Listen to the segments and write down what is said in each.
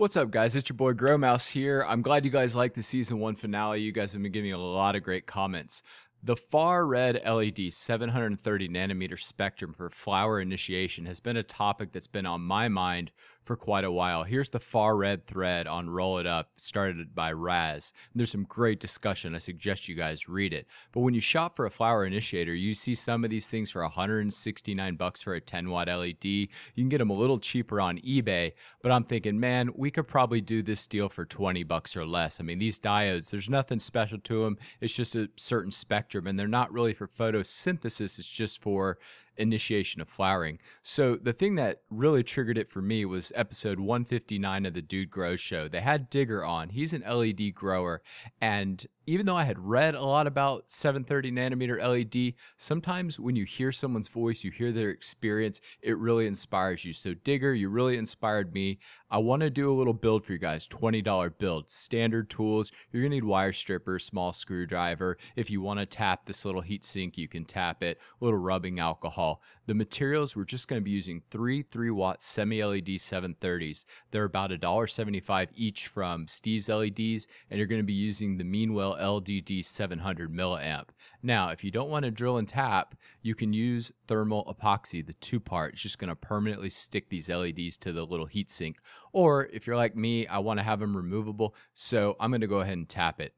What's up, guys? It's your boy Grow Mouse here. I'm glad you guys liked the season one finale. You guys have been giving me a lot of great comments. The far red LED 730 nanometer spectrum for flower initiation has been a topic that's been on my mind for quite a while. Here's the far red thread on Roll It Up, started by Raz. And there's some great discussion. I suggest you guys read it. But when you shop for a flower initiator, you see some of these things for $169 for a 10-watt LED. You can get them a little cheaper on eBay, but I'm thinking, man, we could probably do this deal for $20 or less. I mean, these diodes, there's nothing special to them. It's just a certain spectrum, and they're not really for photosynthesis. It's just for initiation of flowering. So the thing that really triggered it for me was episode 159 of the Dude Grow Show. They had Digger on. He's an LED grower, and even though I had read a lot about 730 nanometer LED, sometimes when you hear someone's voice, you hear their experience, it really inspires you. So Digger, you really inspired me. I want to do a little build for you guys, $20 build. Standard tools, you're going to need wire stripper, small screwdriver. If you want to tap this little heat sink, you can tap it, a little rubbing alcohol. The materials, we're just going to be using three 3-watt semi-LED 730s. They're about $1.75 each from Steve's LEDs, and you're going to be using the Meanwell LDD 700 milliamp. Now, if you don't want to drill and tap, you can use thermal epoxy, the two-part. It's just going to permanently stick these LEDs to the little heatsink. Or if you're like me, I want to have them removable, so I'm going to go ahead and tap it.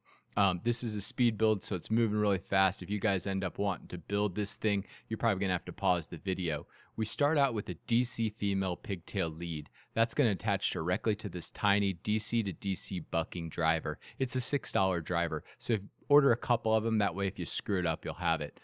This is a speed build, so it's moving really fast. If you guys end up wanting to build this thing, you're probably going to have to pause the video. We start out with a DC female pigtail lead. That's going to attach directly to this tiny DC to DC bucking driver. It's a $6 driver, so order a couple of them. That way, if you screw it up, you'll have it.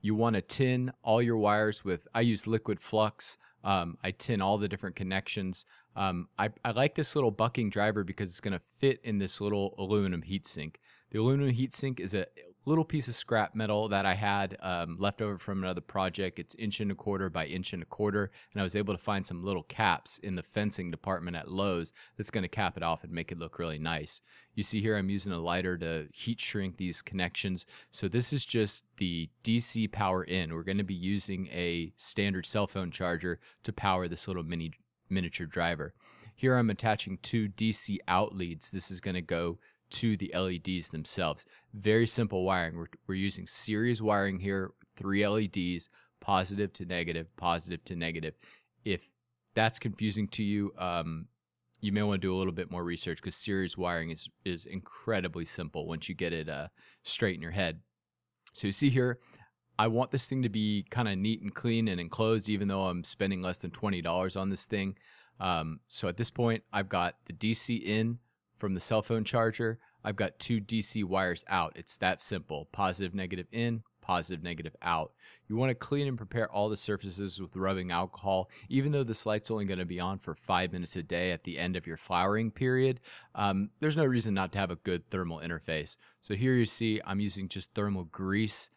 You want to tin all your wires with, I use liquid flux. I tin all the different connections. I like this little bucking driver because it's going to fit in this little aluminum heatsink. The aluminum heatsink is a little piece of scrap metal that I had left over from another project. It's 1.25" by 1.25", and I was able to find some little caps in the fencing department at Lowe's that's going to cap it off and make it look really nice. You see here I'm using a lighter to heat shrink these connections. So this is just the DC power in. We're going to be using a standard cell phone charger to power this little miniature driver. Here I'm attaching two DC out leads. This is going to go to the LEDs themselves. Very simple wiring. We're using series wiring here, 3 LEDs, positive to negative, positive to negative. If that's confusing to you, you may want to do a little bit more research, because series wiring is incredibly simple once you get it straight in your head. So you see here, I want this thing to be kind of neat and clean and enclosed, even though I'm spending less than $20 on this thing. So at this point, I've got the DC in from the cell phone charger. I've got two DC wires out. It's that simple. Positive, negative in, positive, negative out. You want to clean and prepare all the surfaces with rubbing alcohol. Even though this light's only going to be on for 5 minutes a day at the end of your flowering period, there's no reason not to have a good thermal interface. So here you see I'm using just thermal grease,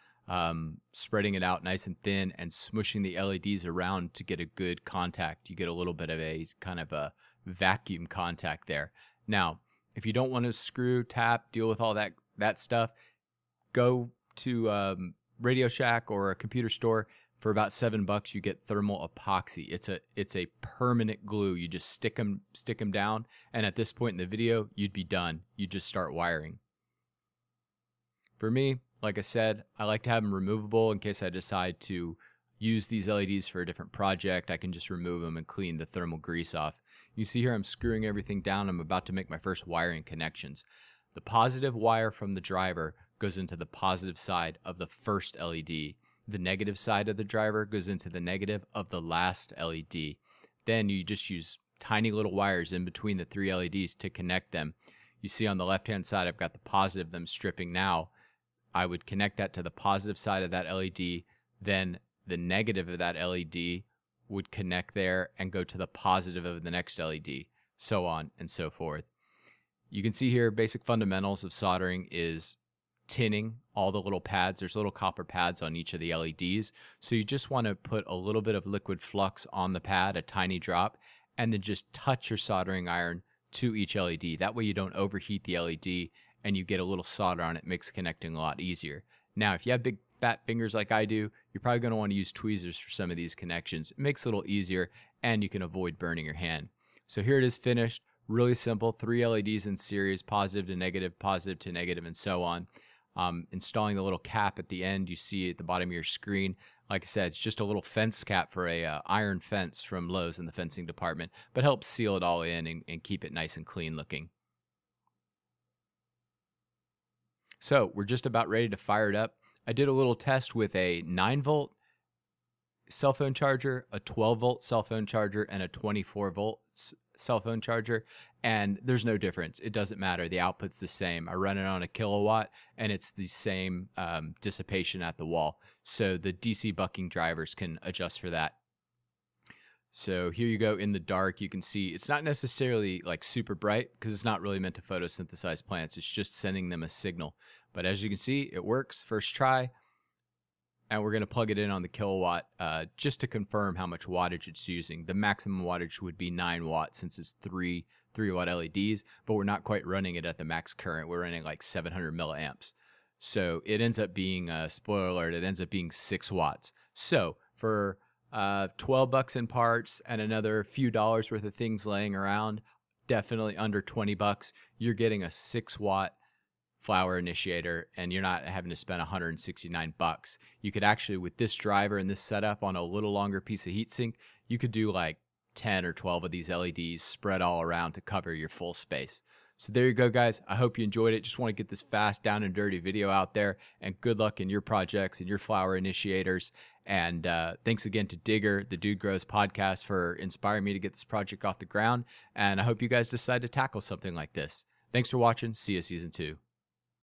spreading it out nice and thin and smooshing the LEDs around to get a good contact. You get a little bit of a kind of a vacuum contact there. Now, if you don't want to screw, tap, deal with all that stuff, go to Radio Shack or a computer store. For about $7, you get thermal epoxy. It's a permanent glue. You just stick them down, and at this point in the video, you'd be done. You just start wiring. For me, like I said, I like to have them removable in case I decide to use these LEDs for a different project. I can just remove them and clean the thermal grease off. You see here I'm screwing everything down. I'm about to make my first wiring connections. The positive wire from the driver goes into the positive side of the first LED. The negative side of the driver goes into the negative of the last LED. Then you just use tiny little wires in between the 3 LEDs to connect them. You see on the left-hand side I've got the positive that I'm stripping now. I would connect that to the positive side of that LED, then the negative of that LED would connect there and go to the positive of the next LED, so on and so forth. You can see here basic fundamentals of soldering is tinning all the little pads. There's little copper pads on each of the LEDs, so you just want to put a little bit of liquid flux on the pad, a tiny drop, and then just touch your soldering iron to each LED. That way you don't overheat the LED and you get a little solder on it. Makes connecting a lot easier. Now, if you have big fat fingers like I do, you're probably going to want to use tweezers for some of these connections. It makes it a little easier, and you can avoid burning your hand. So here it is finished, really simple, 3 LEDs in series, positive to negative, and so on. Installing the little cap at the end, you see at the bottom of your screen. Like I said, it's just a little fence cap for a iron fence from Lowe's in the fencing department, but helps seal it all in and keep it nice and clean looking. So we're just about ready to fire it up. I did a little test with a 9-volt cell phone charger, a 12-volt cell phone charger, and a 24-volt cell phone charger, and there's no difference. It doesn't matter. The output's the same. I run it on a kilowatt, and it's the same dissipation at the wall. So the DC bucking drivers can adjust for that. So here you go in the dark. You can see it's not necessarily like super bright because it's not really meant to photosynthesize plants. It's just sending them a signal. But as you can see, it works first try. And we're going to plug it in on the kilowatt just to confirm how much wattage it's using. The maximum wattage would be 9 watts since it's three watt LEDs, but we're not quite running it at the max current. We're running like 700 milliamps. So it ends up being, spoiler alert, it ends up being 6 watts. So for $12 in parts and another few dollars worth of things laying around, definitely under $20, you're getting a 6-watt flower initiator, and you're not having to spend $169. You could actually, with this driver and this setup on a little longer piece of heatsink, you could do like 10 or 12 of these LEDs spread all around to cover your full space. So there you go, guys. I hope you enjoyed it. Just want to get this fast, down and dirty video out there, and good luck in your projects and your flower initiators. And thanks again to Digger, the Dude Grows podcast, for inspiring me to get this project off the ground. And I hope you guys decide to tackle something like this. Thanks for watching. See you season 2.